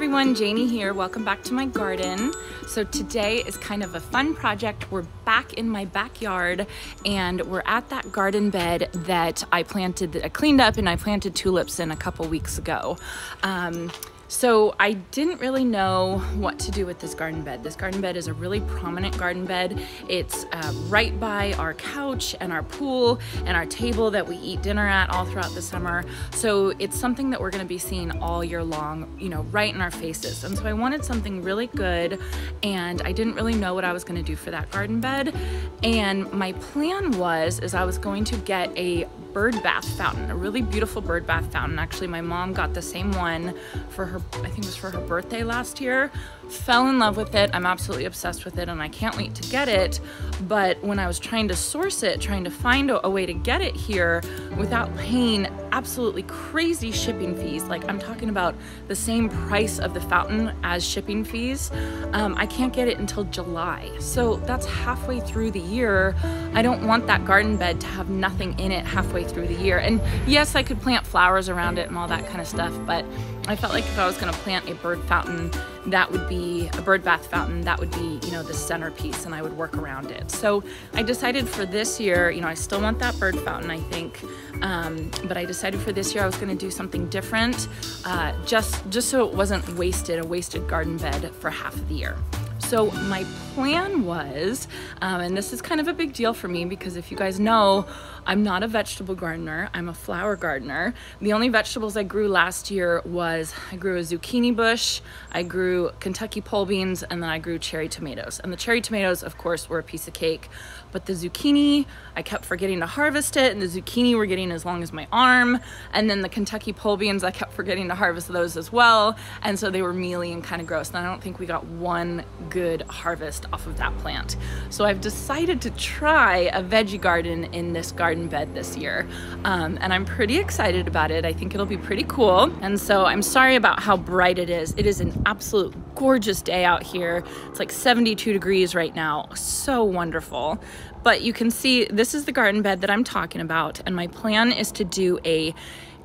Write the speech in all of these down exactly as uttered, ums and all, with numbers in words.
everyone, Janie here. Welcome back to my garden. So today is kind of a fun project. We're back in my backyard and we're at that garden bed that I planted, that I cleaned up and I planted tulips in a couple weeks ago. Um, So I didn't really know what to do with this garden bed. This garden bed is a really prominent garden bed. It's uh, right by our couch and our pool and our table that we eat dinner at all throughout the summer. So it's something that we're gonna be seeing all year long, you know, right in our faces. And so I wanted something really good and I didn't really know what I was gonna do for that garden bed. And my plan was, is I was going to get a bird bath fountain, a really beautiful bird bath fountain. Actually, my mom got the same one for her, I think it was for her birthday last year. Fell in love with it. I'm absolutely obsessed with it and I can't wait to get it. But when I was trying to source it, trying to find a, a way to get it here without paying absolutely crazy shipping fees, like I'm talking about the same price of the fountain as shipping fees, um, I can't get it until July. So that's halfway through the year. I don't want that garden bed to have nothing in it halfway through the year. And yes, I could plant flowers around it and all that kind of stuff, but I felt like if I was gonna plant a bird fountain, that would be a bird bath fountain, that would be, you know, the centerpiece and I would work around it. So I decided for this year, you know, I still want that bird fountain, I think, um, but I decided for this year I was gonna do something different, uh, just, just so it wasn't wasted, a wasted garden bed for half of the year. So my plan was, um, and this is kind of a big deal for me because if you guys know, I'm not a vegetable gardener, I'm a flower gardener. The only vegetables I grew last year was, I grew a zucchini bush, I grew Kentucky pole beans, and then I grew cherry tomatoes. And the cherry tomatoes, of course, were a piece of cake, but the zucchini, I kept forgetting to harvest it, and the zucchini were getting as long as my arm, and then the Kentucky pole beans, I kept forgetting to harvest those as well, and so they were mealy and kind of gross, and I don't think we got one good harvest off of that plant. So I've decided to try a veggie garden in this garden bed this year, um, and I'm pretty excited about it. I think it'll be pretty cool. And so I'm sorry about how bright it is. It is an absolute gorgeous day out here. It's like seventy-two degrees right now. So wonderful. But you can see this is the garden bed that I'm talking about, and my plan is to do a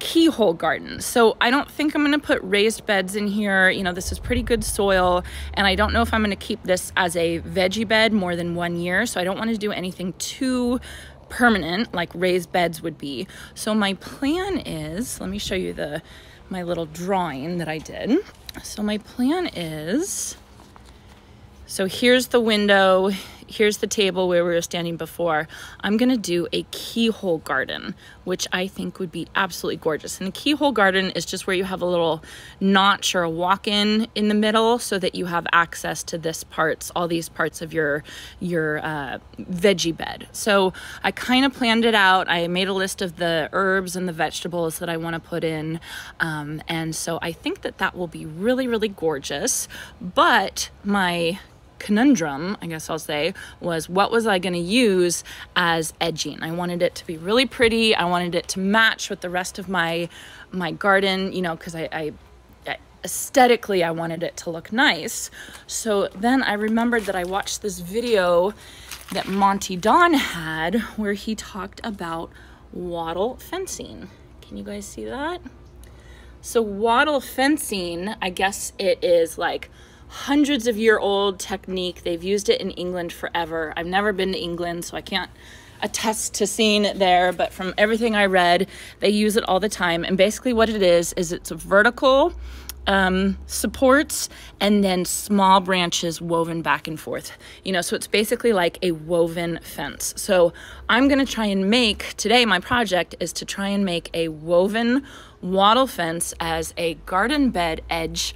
keyhole garden. So I don't think I'm going to put raised beds in here. You know, this is pretty good soil and I don't know if I'm going to keep this as a veggie bed more than one year. So I don't want to do anything too permanent like raised beds would be. So my plan is, let me show you the my little drawing that I did. So my plan is, so here's the window, here's the table where we were standing before. I'm gonna do a keyhole garden, which I think would be absolutely gorgeous. And a keyhole garden is just where you have a little notch or a walk-in in the middle so that you have access to this parts, all these parts of your, your uh, veggie bed. So I kind of planned it out. I made a list of the herbs and the vegetables that I wanna put in. Um, and so I think that that will be really, really gorgeous, but my conundrum, I guess I'll say, was what was I going to use as edging? I wanted it to be really pretty. I wanted it to match with the rest of my my garden, you know, because I, I aesthetically I wanted it to look nice. So then I remembered that I watched this video that Monty Don had where he talked about wattle fencing. Can you guys see that? So wattle fencing, I guess it is like hundreds of year old technique. They've used it in England forever. I've never been to England, so I can't attest to seeing it there, but from everything I read, they use it all the time. And basically what it is, is it's a vertical um, supports and then small branches woven back and forth, you know, so it's basically like a woven fence. So I'm going to try and make, today my project is to try and make a woven wattle fence as a garden bed edge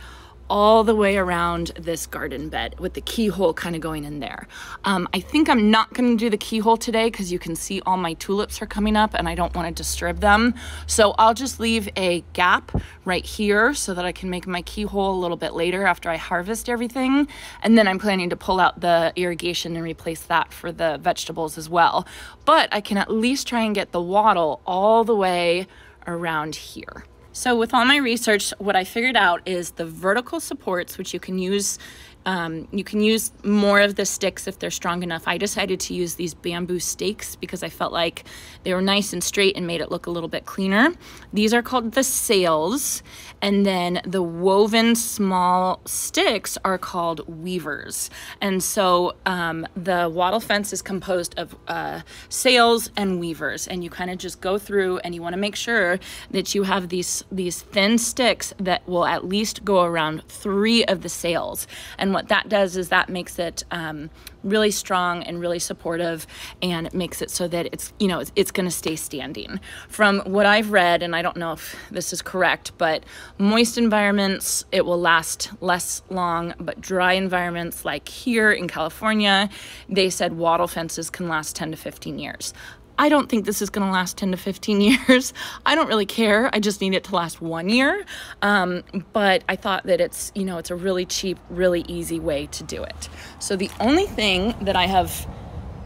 all the way around this garden bed with the keyhole kind of going in there. Um, I think I'm not going to do the keyhole today because you can see all my tulips are coming up and I don't want to disturb them. So I'll just leave a gap right here so that I can make my keyhole a little bit later after I harvest everything. And then I'm planning to pull out the irrigation and replace that for the vegetables as well. But I can at least try and get the wattle all the way around here. So with all my research, what I figured out is the vertical supports, which you can use Um, you can use more of the sticks if they're strong enough. I decided to use these bamboo stakes because I felt like they were nice and straight and made it look a little bit cleaner. These are called the sails, and then the woven small sticks are called weavers. And so um, the wattle fence is composed of uh, sails and weavers, and you kind of just go through, and you want to make sure that you have these these thin sticks that will at least go around three of the sails. And what that does is that makes it um, really strong and really supportive, and it makes it so that it's, you know, it's, it's going to stay standing. From what I've read, and I don't know if this is correct, but moist environments, it will last less long, but dry environments like here in California, they said wattle fences can last ten to fifteen years. I don't think this is going to last ten to fifteen years. I don't really care. I just need it to last one year. Um, but I thought that it's, you know, it's a really cheap, really easy way to do it. So the only thing that I have,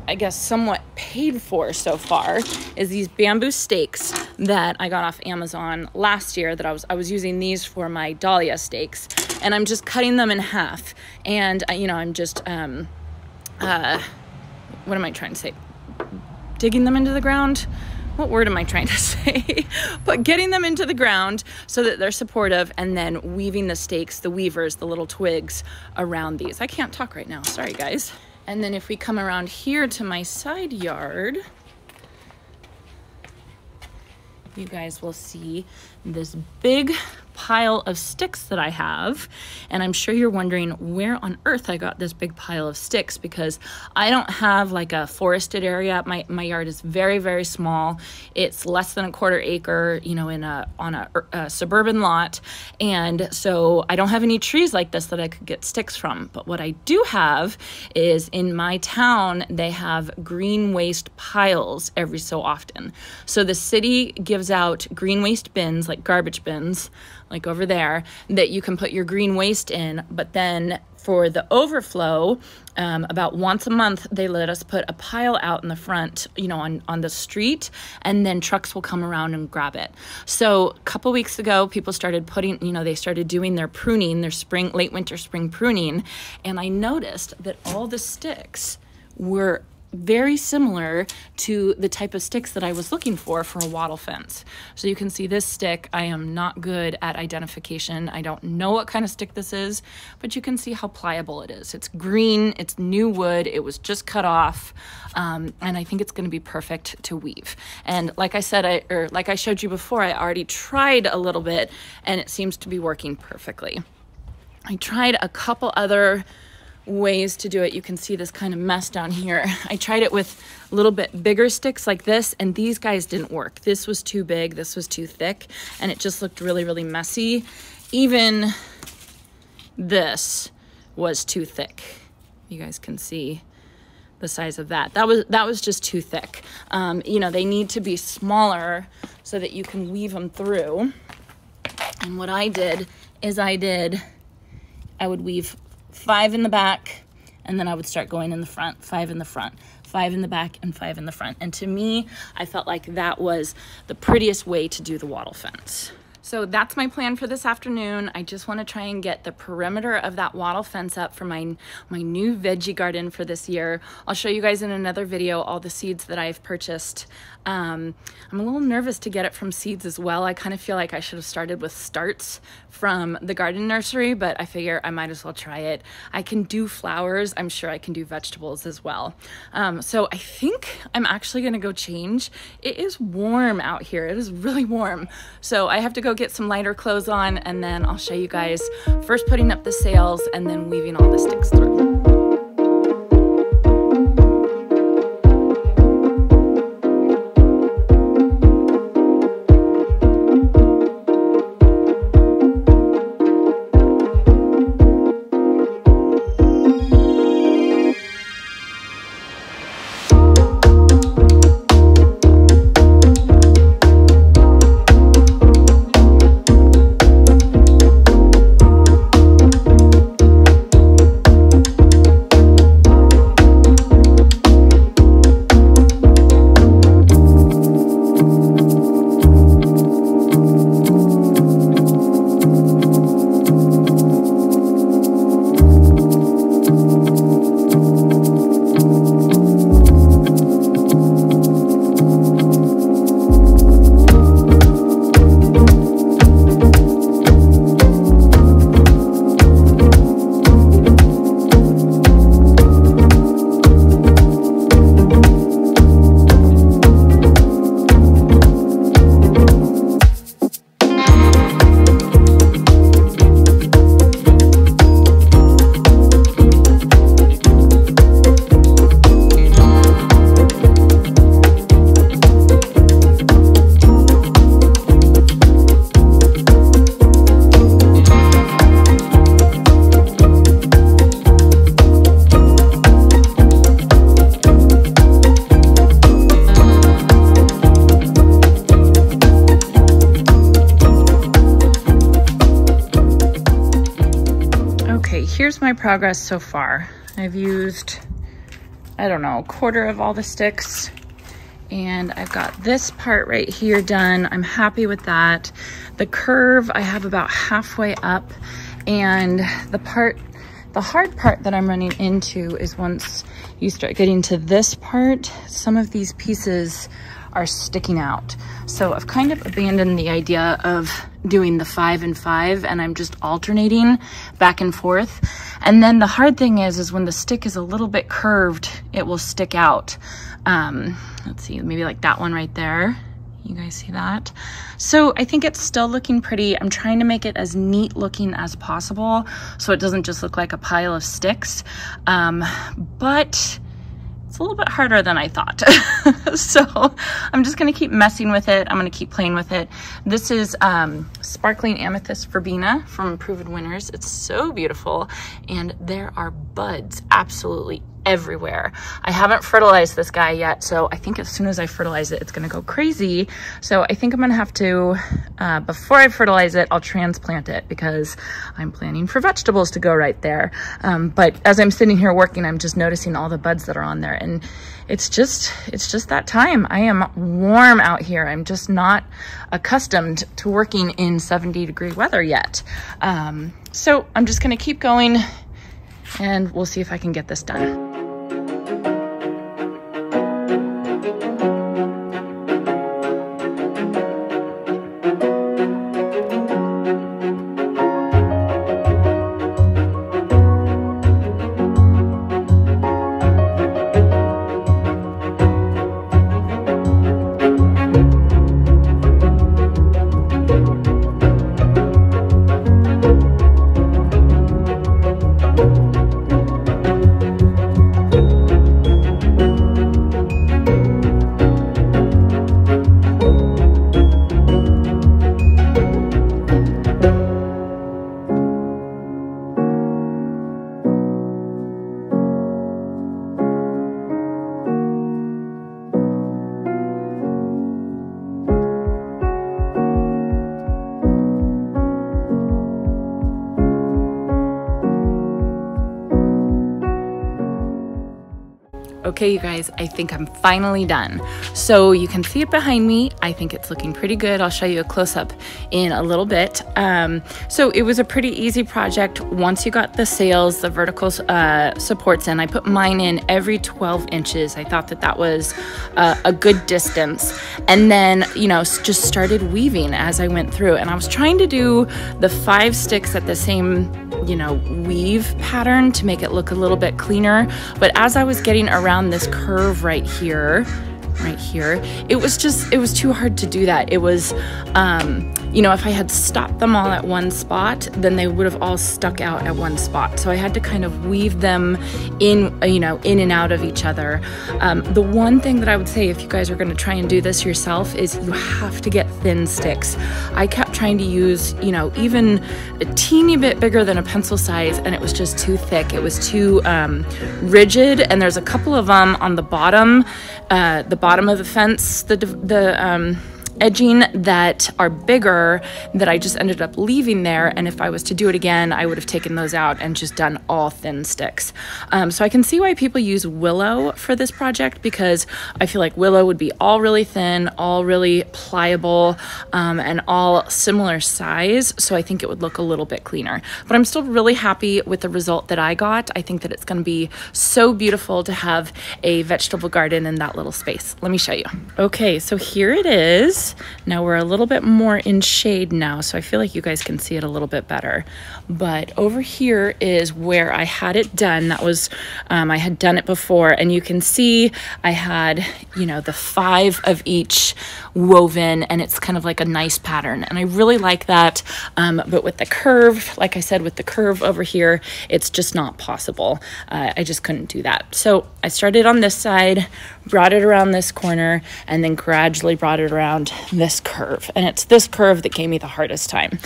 I guess, somewhat paid for so far is these bamboo stakes that I got off Amazon last year. That I was I was using these for my dahlia stakes, and I'm just cutting them in half. And you know, I'm just um, uh, what am I trying to say? Digging them into the ground. What word am I trying to say? But getting them into the ground so that they're supportive, and then weaving the stakes, the weavers, the little twigs around these. I can't talk right now, sorry guys. And then if we come around here to my side yard, you guys will see this big pile of sticks that I have, and I'm sure you're wondering where on earth I got this big pile of sticks, because I don't have like a forested area. My, my yard is very, very small. It's less than a quarter acre, you know, in a on a, a suburban lot, and so I don't have any trees like this that I could get sticks from. But what I do have is, in my town, they have green waste piles every so often. So the city gives out green waste bins, like garbage bins, like over there, that you can put your green waste in. But then for the overflow, um, about once a month, they let us put a pile out in the front, you know, on, on the street, and then trucks will come around and grab it. So a couple weeks ago, people started putting, you know, they started doing their pruning, their spring, late winter, spring pruning. And I noticed that all the sticks were very similar to the type of sticks that I was looking for for a wattle fence. So you can see this stick, I am not good at identification. I don't know what kind of stick this is, but you can see how pliable it is. It's green, it's new wood, it was just cut off, um, and I think it's going to be perfect to weave. And like I said, I, or like I showed you before, I already tried a little bit, and it seems to be working perfectly. I tried a couple other ways to do it. You can see this kind of mess down here. I tried it with a little bit bigger sticks like this, and these guys didn't work. This was too big, this was too thick, and it just looked really, really messy. Even this was too thick. You guys can see the size of that. That was, that was just too thick. Um, you know, they need to be smaller so that you can weave them through. And what I did is I did, I would weave five in the back, and then I would start going in the front, five in the front, five in the back, and five in the front. And to me, I felt like that was the prettiest way to do the wattle fence. So that's my plan for this afternoon. I just want to try and get the perimeter of that wattle fence up for my, my new veggie garden for this year. I'll show you guys in another video all the seeds that I've purchased. Um, I'm a little nervous to get it from seeds as well. I kind of feel like I should have started with starts from the garden nursery, but I figure I might as well try it. I can do flowers. I'm sure I can do vegetables as well. Um, so I think I'm actually going to go change. It is warm out here. It is really warm. So I have to go get some lighter clothes on, and then I'll show you guys first putting up the sails and then weaving all the sticks through. here's my progress so far. I've used, I don't know, a quarter of all the sticks, and I've got this part right here done. I'm happy with that. The curve I have about halfway up, and the part, the hard part that I'm running into is once you start getting to this part, some of these pieces are sticking out. So I've kind of abandoned the idea of doing the five and five, and I'm just alternating back and forth. And then the hard thing is, is when the stick is a little bit curved, it will stick out. Um, let's see, maybe like that one right there. You guys see that? So I think it's still looking pretty. I'm trying to make it as neat looking as possible so it doesn't just look like a pile of sticks. Um, but it's a little bit harder than I thought. So I'm just gonna keep messing with it. I'm gonna keep playing with it. This is um, Sparkling Amethyst Verbena from Proven Winners. It's so beautiful, and there are buds absolutely everywhere. I haven't fertilized this guy yet, so I think as soon as I fertilize it, it's gonna go crazy. So I think I'm gonna have to, uh, before I fertilize it, I'll transplant it because I'm planning for vegetables to go right there. Um, but as I'm sitting here working, I'm just noticing all the buds that are on there, and it's just, it's just that time. I am warm out here. I'm just not accustomed to working in seventy degree weather yet. Um, so I'm just gonna keep going, and we'll see if I can get this done. Okay, you guys, I think I'm finally done. So you can see it behind me. I think it's looking pretty good. I'll show you a close-up in a little bit. Um, so it was a pretty easy project. Once you got the sails, the vertical uh, supports in, I put mine in every twelve inches. I thought that that was uh, a good distance. And then, you know, just started weaving as I went through. And I was trying to do the five sticks at the same, you know, weave pattern to make it look a little bit cleaner. But as I was getting around this curve right here, right here, it was just, it was too hard to do that. It was, um, you know, if I had stopped them all at one spot, then they would have all stuck out at one spot. So I had to kind of weave them in, you know, in and out of each other. Um, the one thing that I would say, if you guys are going to try and do this yourself, is you have to get thin sticks. I kept trying to use, you know, even a teeny bit bigger than a pencil size, and it was just too thick. It was too um, rigid, and there's a couple of them on the bottom, uh, the bottom bottom of the fence, the, the um, edging that are bigger, that I just ended up leaving there. And if I was to do it again, I would have taken those out and just done all thin sticks. Um, so I can see why people use willow for this project, because I feel like willow would be all really thin, all really pliable, um, and all similar size. So I think it would look a little bit cleaner, but I'm still really happy with the result that I got. I think that it's going to be so beautiful to have a vegetable garden in that little space. Let me show you. Okay, so here it is. Now we're a little bit more in shade now, so I feel like you guys can see it a little bit better. But over here is where I had it done. That was, um, I had done it before, and you can see I had, you know, the five of each woven, and it's kind of like a nice pattern. And I really like that, um, but with the curve, like I said, with the curve over here, it's just not possible. Uh, I just couldn't do that. So I started on this side, brought it around this corner, and then gradually brought it around this curve, and it's this curve that gave me the hardest time.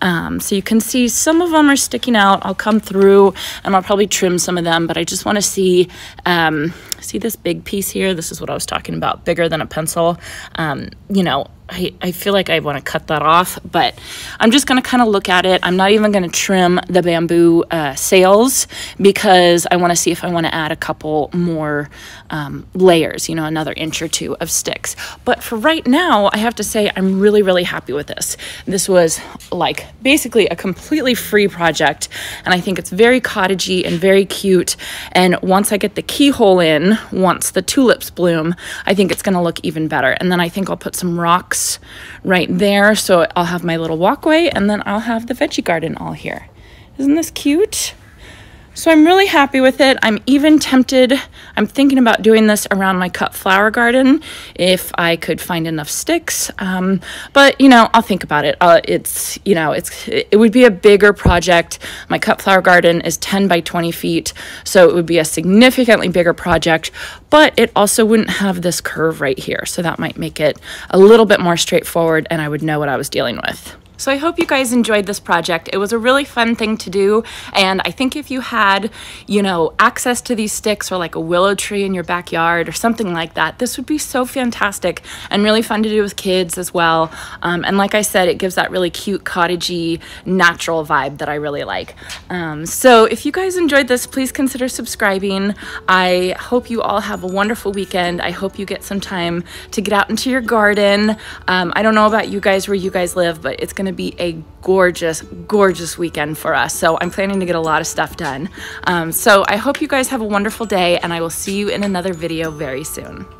Um, so you can see some of them are sticking out. I'll come through and I'll probably trim some of them, but I just want to see, um, see this big piece here. This is what I was talking about, bigger than a pencil. Um, you know, I, I feel like I want to cut that off, but I'm just going to kind of look at it. I'm not even going to trim the bamboo uh, sails because I want to see if I want to add a couple more um, layers, you know, another inch or two of sticks. But for right now, I have to say I'm really, really happy with this. This was like basically a completely free project, and I think it's very cottagey and very cute. And once I get the keyhole in, once the tulips bloom, I think it's going to look even better. And then I think I'll put some rocks right there, so I'll have my little walkway, and then I'll have the veggie garden all here. Isn't this cute? So I'm really happy with it. I'm even tempted, I'm thinking about doing this around my cut flower garden if I could find enough sticks, um, but you know, I'll think about it. Uh, it's, you know, it's it would be a bigger project. My cut flower garden is ten by twenty feet, so it would be a significantly bigger project, but it also wouldn't have this curve right here, so that might make it a little bit more straightforward, and I would know what I was dealing with. So I hope you guys enjoyed this project. It was a really fun thing to do, and I think if you had, you know, access to these sticks or like a willow tree in your backyard or something like that, this would be so fantastic and really fun to do with kids as well. Um, and like I said, it gives that really cute, cottagey, natural vibe that I really like. Um, so if you guys enjoyed this, please consider subscribing. I hope you all have a wonderful weekend. I hope you get some time to get out into your garden. Um, I don't know about you guys where you guys live, but it's gonna to be a gorgeous, gorgeous weekend for us. So I'm planning to get a lot of stuff done. Um, so I hope you guys have a wonderful day, and I will see you in another video very soon.